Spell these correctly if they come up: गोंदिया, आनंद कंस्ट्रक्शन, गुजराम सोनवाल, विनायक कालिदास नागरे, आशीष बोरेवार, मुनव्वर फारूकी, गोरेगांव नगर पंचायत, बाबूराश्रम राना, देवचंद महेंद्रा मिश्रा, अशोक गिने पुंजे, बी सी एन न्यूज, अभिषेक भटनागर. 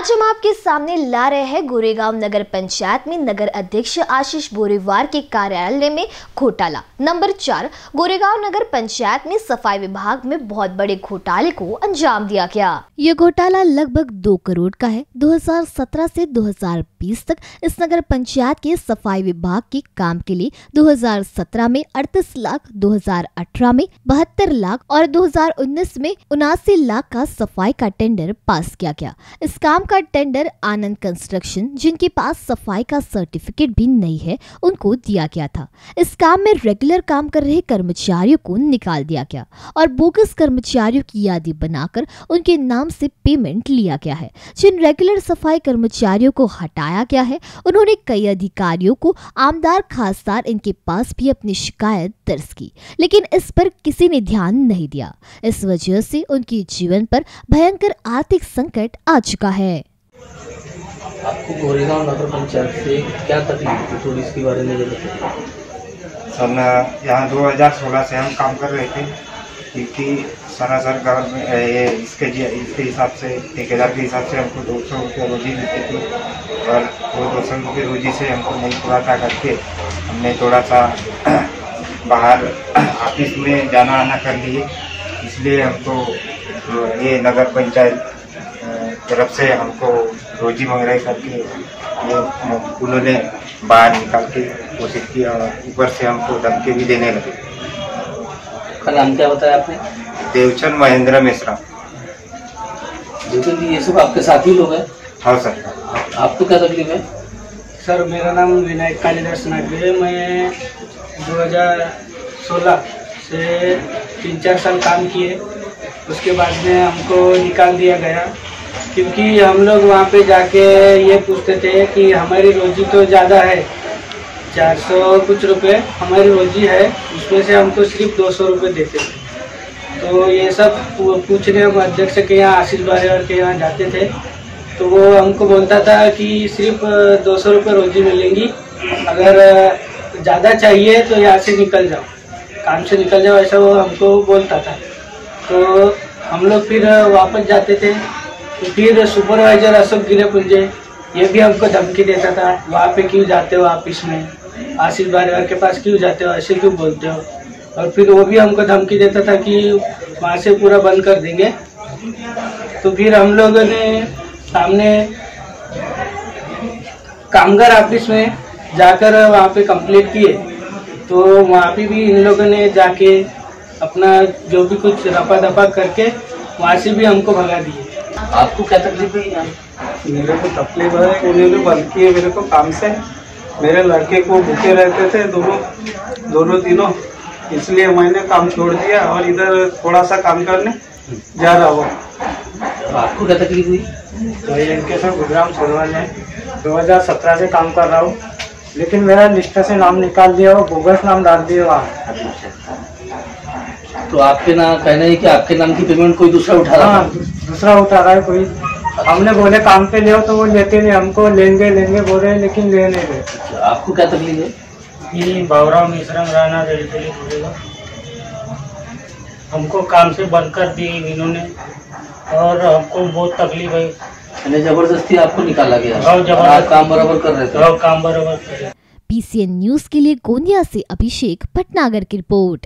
आज हम आपके सामने ला रहे हैं गोरेगांव नगर पंचायत में नगर अध्यक्ष आशीष बोरेवार के कार्यालय में घोटाला। नंबर 4, गोरेगांव नगर पंचायत में सफाई विभाग में बहुत बड़े घोटाले को अंजाम दिया गया। ये घोटाला लगभग 2 करोड़ का है। 2017 से 2020 तक इस नगर पंचायत के सफाई विभाग के काम के लिए 2017 में 38 लाख, 2018 में 72 लाख और 2019 में 79 लाख का सफाई का टेंडर पास किया गया। इस काम का टेंडर आनंद कंस्ट्रक्शन, जिनके पास सफाई का सर्टिफिकेट भी नहीं है, उनको दिया गया था। इस काम में रेगुलर काम कर रहे कर्मचारियों को निकाल दिया गया और बोगस कर्मचारियों की यादी बनाकर उनके नाम से पेमेंट लिया गया है। जिन रेगुलर सफाई कर्मचारियों को हटाया गया है, उन्होंने कई अधिकारियों को आमदार खासदार इनके पास भी अपनी शिकायत दर्ज की, लेकिन इस पर किसी ने ध्यान नहीं दिया। इस वजह से उनके जीवन पर भयंकर आर्थिक संकट आ चुका है। आपको गोरेगांव नगर पंचायत से क्या तकलीफ थी, थोड़ी इसके बारे में बताइए। सर यहाँ 2016 से हम काम कर रहे थे, क्योंकि सरासर इसके हिसाब से ठेकेदार के हिसाब से हमको 200 रुपये रोजी मिलती थी और वो 200 रुपये रोजी से हमको नहीं पूरा था करके हमने थोड़ा सा बाहर ऑफिस में जाना आना कर लिए, इसलिए हमको ये नगर पंचायत तरफ से हमको रोजी मंगराई करके उन्होंने बाहर निकाल के कोशिश की और ऊपर से हमको धमकी भी देने लगे। का नाम क्या बताया आपने? देवचंद महेंद्रा मिश्रा। देवचंद जी, ये सब आपके साथ ही लोग हैं? हाँ सर। आपको क्या तकलीफ है? सर, मेरा नाम विनायक कालिदास नागरे। मैं 2016 से 3-4 साल काम किए, उसके बाद में हमको निकाल दिया गया, क्योंकि हम लोग वहाँ पे जाके ये पूछते थे कि हमारी रोजी तो ज़्यादा है, 400 कुछ रुपए हमारी रोजी है, उसमें से हमको सिर्फ 200 रुपये देते थे। तो ये सब पूछने हम अध्यक्ष के यहाँ, आशीष बोरेवार के यहाँ जाते थे, तो वो हमको बोलता था कि सिर्फ 200 रुपये रोजी मिलेंगी, अगर ज़्यादा चाहिए तो यहाँ से निकल जाओ, काम से निकल जाओ, ऐसा वो हमको बोलता था। तो हम लोग फिर वापस जाते थे, फिर सुपरवाइजर अशोक गिने पुंजे ये भी हमको धमकी देता था, वहाँ पे क्यों जाते हो ऑफिस में, आशीष बोरेवार के पास क्यों जाते हो, ऐसे क्यों बोलते हो। और फिर वो भी हमको धमकी देता था कि वहाँ से पूरा बंद कर देंगे। तो फिर हम लोगों ने सामने कामगार ऑफिस में जाकर वहाँ पे कंप्लेंट किए, तो वहाँ पे भी इन लोगों ने जाके अपना जो भी कुछ रपा दपा करके वहाँ से भी हमको भगा दिए। आपको क्या तकलीफ है? मेरे को तकलीफ है, उन्होंने बंद किए मेरे को काम से, मेरे लड़के को भूखे रहते थे दोनों दिनों, इसलिए मैंने काम छोड़ दिया और इधर थोड़ा सा काम करने जा रहा हूँ। आपको क्या तकलीफ हुई? तो इनके साथ गुजराम सोनवाल है, 2017 से काम कर रहा हूँ, लेकिन मेरा लिस्ट से नाम निकाल दिया और बोगस नाम डाल दिया वहाँ। तो आपके नाम कहना है कि आपके नाम की पेमेंट कोई दूसरा उठा रहा है? दूसरा उठा रहा है कोई। हमने बोले काम पे ले, तो वो लेते नहीं, हमको लेंगे बोल रहे, लेकिन ले नहीं रहे। आपको क्या तकलीफ है? ये बाबूराश्रम राना बोलेगा, हमको काम से बंद कर दिए इन्होंने और हमको बहुत तकलीफ है। मैंने जबरदस्ती आपको निकाला गया? काम बराबर कर रहे थे। काम बराबर। BCN न्यूज के लिए गोंदिया से अभिषेक भटनागर की रिपोर्ट।